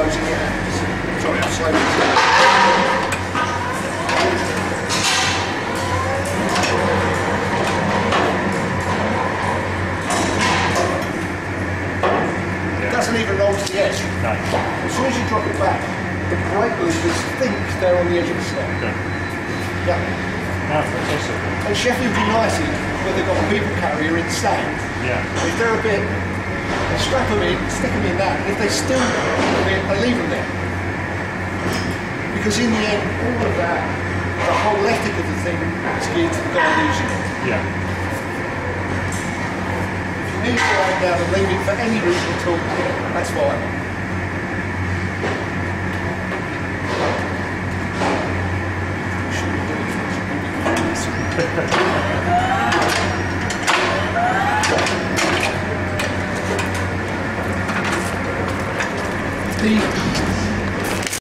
closing it out. Sorry, I'm slowing it down. Even roll to the edge. No. As soon as you drop it back, the brake levers think they're on the edge of the step. Okay. Yeah. No, that's awesome. And Sheffield United, where they've got a people carrier, insane. Yeah. If they're a bit, they strap them in, stick them in that. If they still want a bit, they leave them there. Because in the end, all of that, the whole ethic of the thing is geared to the guy using it. Yeah. If you need to ride down and leave it for any reason at all, that's fine.